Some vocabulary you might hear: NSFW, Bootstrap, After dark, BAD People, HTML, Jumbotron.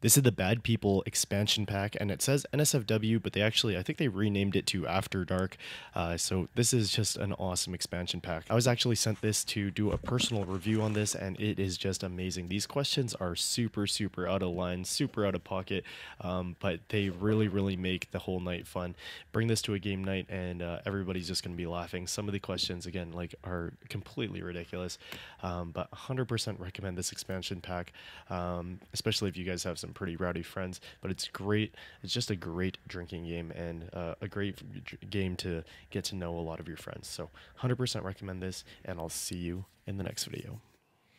This is the Bad People expansion pack, and it says NSFW, but they actually, I think they renamed it to After Dark. So this is just an awesome expansion pack. I was actually sent this to do a personal review on this, and it is just amazing. These questions are super, super out of line, super out of pocket, but they really, really make the whole night fun. Bring this to a game night, and everybody's just going to be laughing. Some of the questions, again, like, are completely ridiculous, but 100% recommend this expansion pack, especially if you guys have some pretty rowdy friends. But it's great. It's just a great drinking game, and a great game to get to know a lot of your friends. So 100% recommend this, and I'll see you in the next video.